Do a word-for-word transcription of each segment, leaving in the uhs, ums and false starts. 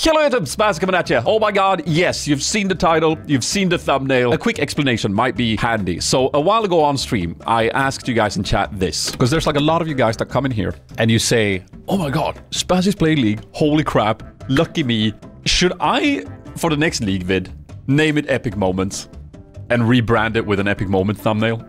Hello, it's Spazzy coming at you. Oh my god, yes, you've seen the title, you've seen the thumbnail. A quick explanation might be handy. So, a while ago on stream, I asked you guys in chat this. Because there's like a lot of you guys that come in here, and you say, oh my god, Spazzy's playing League, holy crap, lucky me. Should I, for the next League vid, name it Epic Moments? And rebrand it with an Epic Moment thumbnail?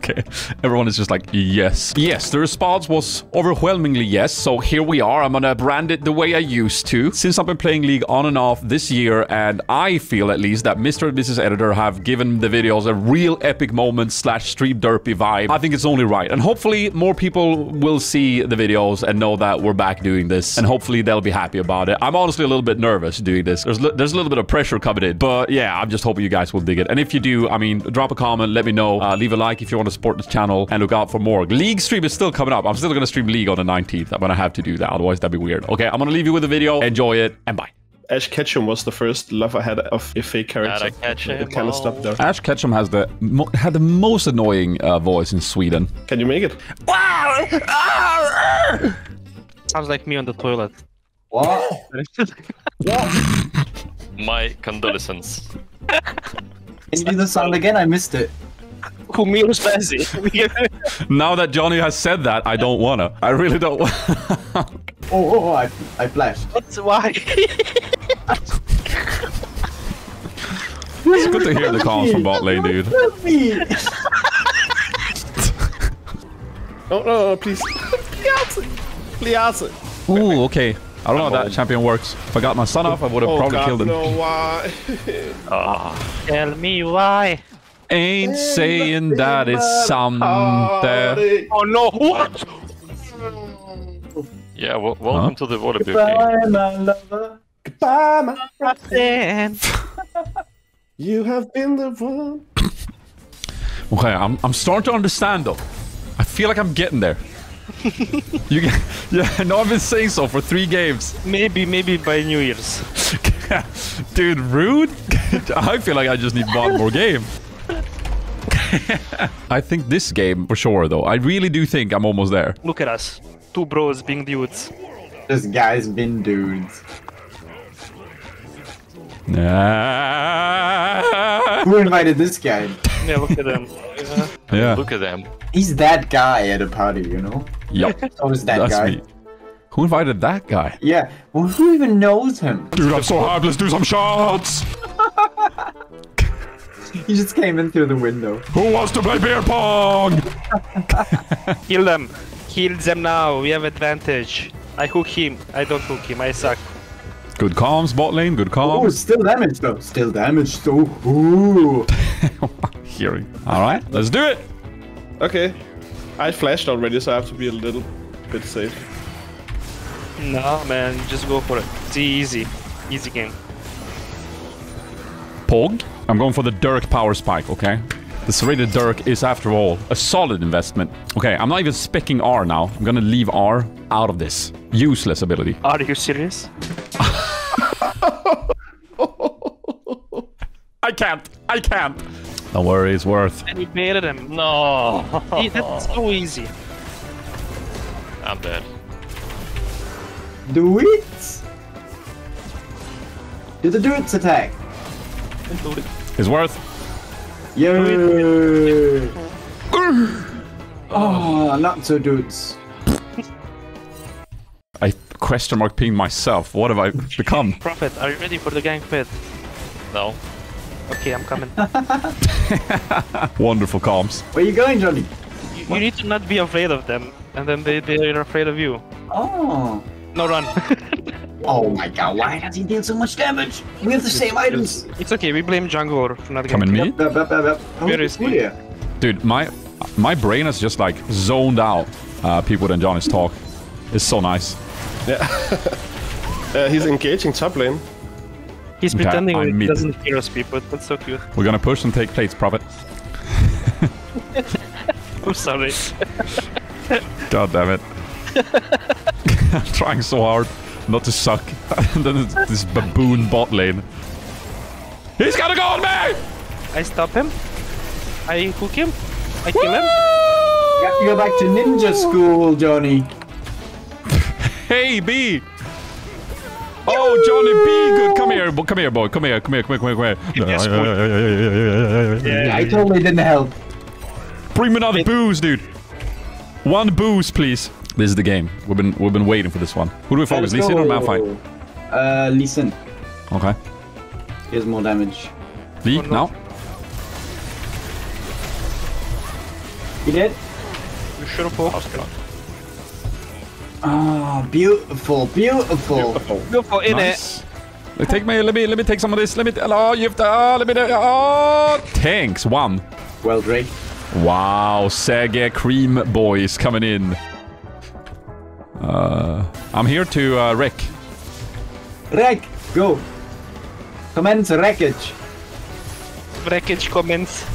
Okay, everyone is just like, yes. Yes, the response was overwhelmingly yes, so here we are. I'm gonna brand it the way I used to. Since I've been playing League on and off this year, and I feel at least that Mister and Missus Editor have given the videos a real epic moment slash street derpy vibe, I think it's only right. And hopefully more people will see the videos and know that we're back doing this, and hopefully they'll be happy about it. I'm honestly a little bit nervous doing this. There's, there's a little bit of pressure coming in, but yeah, I'm just hoping you guys will dig it. And if you do, I mean, drop a comment, let me know, uh, leave a like if you want to support this channel, and look out for more. League stream is still coming up. I'm still gonna stream League on the nineteenth. I'm gonna have to do that, otherwise that'd be weird. Okay, I'm gonna leave you with the video. Enjoy it, and bye. Ash Ketchum was the first love I had of a fake character. It kind of stopped there. Ash Ketchum has the mo had the most annoying uh, voice in Sweden. Can you make it? Sounds like me on the toilet. What? What? My condolences. Can you do the sound again? I missed it. Now that Johnny has said that, I don't wanna. I really don't wanna. oh, oh, oh, I, I flashed. What's why? It's good to hear the calls from bot lane, dude. oh, no, no, please. Ooh, okay. I don't know how that champion works. If I got my son off, I would have oh, probably God, killed him. No, why? oh. Tell me why. Ain't saying that it's something. Oh no! What? Yeah, well, welcome huh? to the water building. Goodbye, my lover. Goodbye, my friend. You have been the one. Okay, I'm I'm starting to understand though. I feel like I'm getting there. you get, yeah, I know I've been saying so for three games. Maybe, maybe by New Year's. Dude, rude. I feel like I just need one more game. I think this game, for sure, though. I really do think I'm almost there. Look at us. Two bros being dudes. This guy's been dudes. Ah. Who invited this guy? Yeah, look at them. Yeah. yeah. Look at them. He's that guy at a party, you know? Yep. So is that That's guy. Me. Who invited that guy? Yeah. Well, who even knows him? Dude, I'm so hyped. Let's do some shots. He just came in through the window. Who wants to play beer pong? Kill them. Kill them now. We have advantage. I hook him. I don't hook him. I suck. Good comms, bot lane. Good comms. Oh, still damage though. Still damage though. Ooh. Hearing. All right. Let's do it. Okay. I flashed already, so I have to be a little bit safe. No, man. Just go for it. It's easy. Easy game. Pog? I'm going for the Dirk power spike, okay? The Serrated Dirk is, after all, a solid investment. Okay, I'm not even specking R now. I'm gonna leave R out of this. Useless ability. Are you serious? I can't. I can't. Don't worry, it's worth. And he baited him. No. Hey, that's so easy. I'm dead. Do it. Do the dudes attack. It's worth. Yeah. Oh, not so dudes. I question mark ping myself. What have I become? Prophet, are you ready for the gang pit? No. Okay, I'm coming. Wonderful comms. Where are you going, Johnny? You, you need to not be afraid of them, and then they they're afraid of you. Oh. No, run. Oh my god, why does he deal so much damage? We have the same items. It's okay, we blame jungle for not getting... Coming me? Up, up, up, up. Where is he? Dude, my my brain is just like zoned out. Uh, Peepwood and Johnny's talk. It's so nice. Yeah. uh, he's engaging Chaplin. He's okay, pretending I'm he mid. doesn't hear us, Peepwood. That's so cute. We're gonna push and take plates, Prophet. I'm sorry. God damn it. I'm trying so hard not to suck. And then it's this baboon bot lane. He's gonna go on me! I stop him. I hook him. I kill Woo! him. You have to go back to ninja school, Johnny. Hey, B! Oh, Johnny, be good. Come here, come here, boy. Come here, come here, come here, come here. Yes, yeah, I totally didn't help. Bring me another booze, dude. One booze, please. This is the game. We've been we've been waiting for this one. Who do we focus? Lee Sin or Malphite? Uh, Lee Sin. Okay. Here's more damage. Lee, now. You did? You should have focused. Ah, beautiful, beautiful, beautiful, in nice. It. Take me, let me, let me take some of this. Let me. Oh, you have to. Oh, let me. Oh, tanks one. Well, Drake. Wow, Sega Cream boys coming in. Uh, I'm here to uh, wreck. Wreck, go. Commence wreckage. Wreckage commence.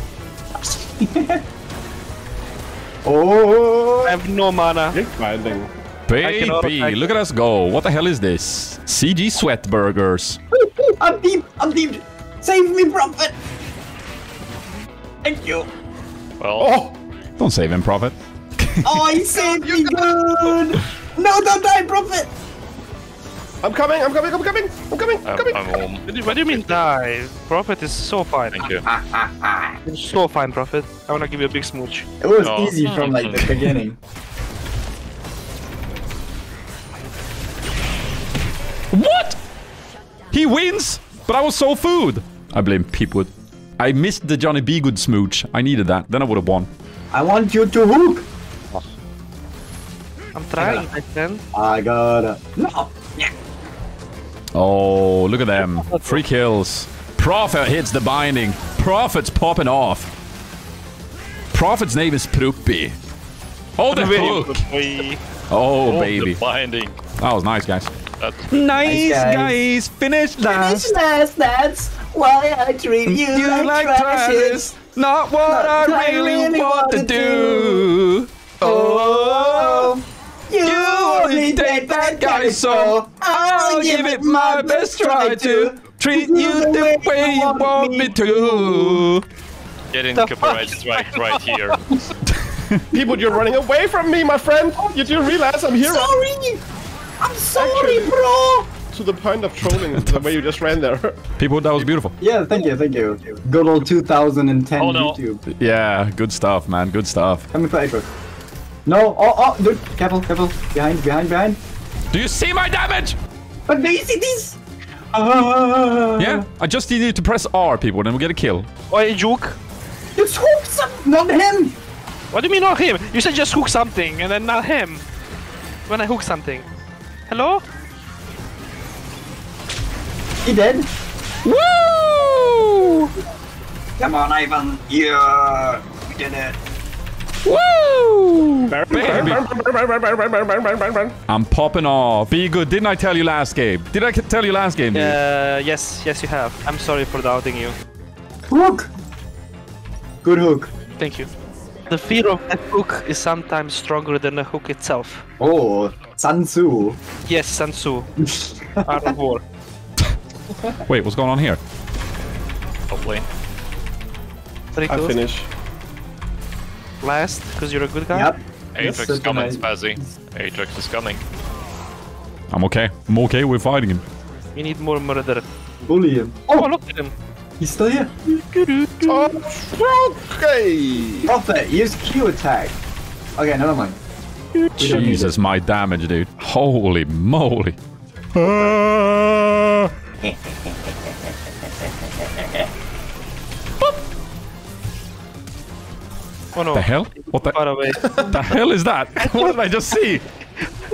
Oh, I have no mana. Baby, look at us go. What the hell is this? C G sweat burgers. I'm deep, I'm deep. Save me, Prophet. Thank you. Well, oh, don't save him, Prophet. Oh, he saved me, good. No, don't die, Prophet! I'm coming, I'm coming, I'm coming, I'm coming, I'm, I'm coming. I'm home. What do, you, what do you mean die? Prophet is so fine. Thank you. You're so fine, Prophet. I want to give you a big smooch. It was oh. easy from like the beginning. What? He wins, but I was so food. I blame Peepwood. I missed the Johnny B. Good smooch. I needed that. Then I would have won. I want you to hook. I'm trying, I can. I gotta. No. Yeah. Oh, look at them. Free kills. Prophet hits the binding. Prophet's popping off. Prophet's name is Prupi. Oh, the hook. Oh, baby. The binding. That was nice, guys. That's nice, nice, guys. guys. Finish last. Finish last. That's why I treat you, you like, like trash. Not what Not I really, really want, want to do. do. Oh. You are the dead bad guy, so I'll give it my best try to treat you the way you want me to. Getting copyrighted right, right here. People, you're running away from me, my friend. You do realize I'm here. Sorry, I'm sorry, bro. To the point of trolling the way you just ran there. People, that was beautiful. Yeah, thank you, thank you. Good old two thousand ten oh, no. YouTube. Yeah, good stuff, man. Good stuff. Come here. No, oh, oh, dude, careful, careful, behind, behind, behind. Do you see my damage? But do you see this? Uh, yeah, I just need you to press R, people, then we get a kill. Oh, you juke. Just hook something, not him. What do you mean not him? You said just hook something and then not him. When I hook something. Hello? He dead? Woo! Come on, Ivan. Yeah, we did it. Woo! Baby. I'm popping off. Be good. Didn't I tell you last game? Did I tell you last game? Uh, yes, yes, you have. I'm sorry for doubting you. Hook! Good hook. Thank you. The fear of that hook is sometimes stronger than the hook itself. Oh, Sun Tzu. Yes, Sun Tzu. Art of War. Wait, what's going on here? Hopefully. I finish. Last, because you're a good guy? Yep. Atrex is coming, Spazzy. Atrex is coming. I'm okay. I'm okay, we're fighting him. We need more murder. Bully him. Oh, oh, look at him. He's still here. Oh, okay. Prophet, use Q attack. Okay, never mind. Jesus, my damage, dude. Holy moly. Uh... Oh, no. The hell? What the, the hell is that? What did I just see?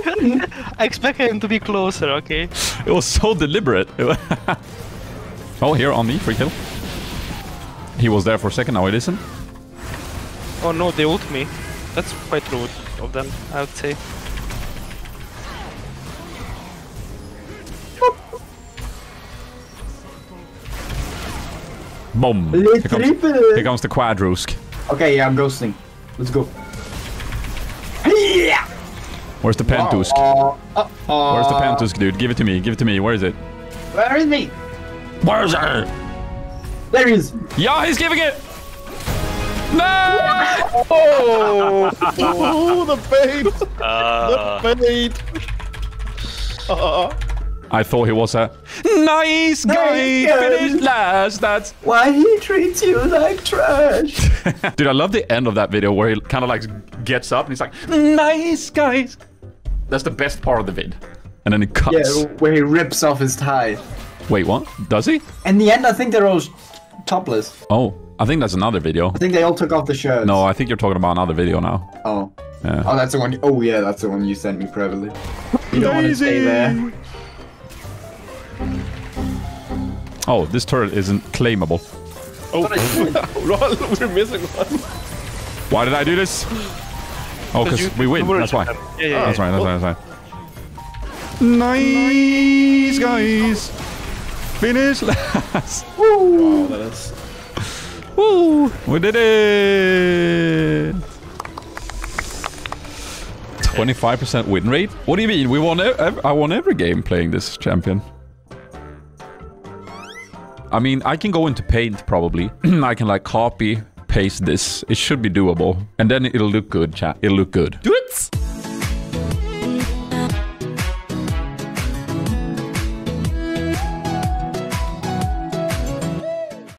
I expected him to be closer, okay? It was so deliberate. Oh, here on me, free kill. He was there for a second, now he isn't. Oh no, they ult me. That's quite rude of them, I would say. Boom! Here comes, here comes the quadrusk. Okay, yeah, I'm ghosting. Let's go. Yeah. Where's the Pentusk? Wow. Uh, uh, Where's the Pentusk, dude? Give it to me. Give it to me. Where is it? Where is me? Where is it? There he is. Yeah, he's giving it. No! Oh, oh, the bait. Uh. The bait. Uh. I thought he was a nice guy, nice guy. Finished last. That's why he treats you like trash. Dude, I love the end of that video where he kind of like gets up and he's like, nice guys. That's the best part of the vid. And then it cuts. Yeah, where he rips off his tie. Wait, what? Does he? In the end, I think they're all topless. Oh, I think that's another video. I think they all took off the shirts. No, I think you're talking about another video now. Oh. Yeah. Oh, that's the one. Oh, yeah, that's the one you sent me privately. You don't want to stay there. Oh, this turret isn't claimable. Oh, Ron, we're missing one. Why did I do this? Oh, because we win. That's why. Yeah, yeah, yeah. That's right. That's right. That's right. Nice guys, finish last. Woo! Wow, that is... Woo! We did it. Twenty-five percent win rate. What do you mean? We won. E I won every game playing this champion. I mean, I can go into paint probably. I can like copy, paste this. It should be doable, and then it'll look good. Chat. It'll look good. Do it.